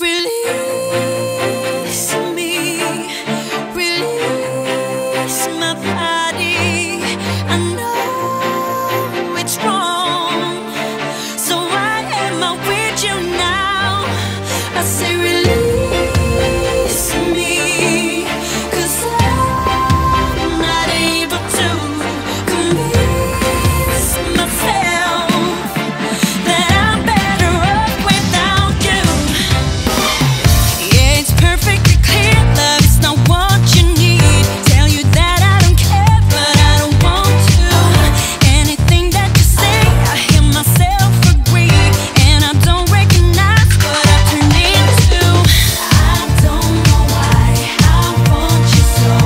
Release me, release my body. I know it's wrong, so why am I with you now? I say release me, 'cause I'm not able to convince myself that I'm better off without you. Yeah, it's perfectly clear, love, it's not what you need. Tell you that I don't care, but I don't want to. Anything that you say, I hear myself agree, and I don't recognize what I turned into. I don't know why I want you so,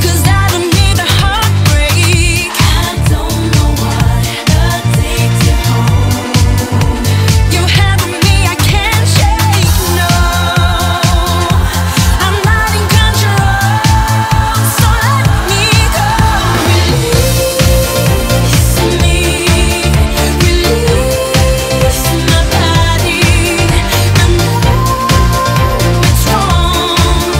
'cause I don't need the heartbreak. I don't know what takes you home. You having me, I can't shake, no, I'm not in control, so let me go. Release me, release my body. I know it's wrong,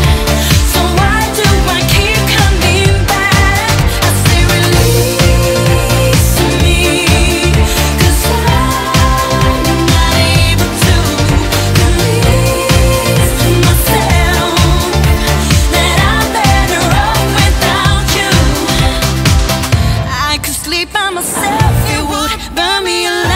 so why do I keep coming back? I say release me, 'cause I'm not able to convince myself that I'm better off without you. I could sleep by myself, it would burn me alive.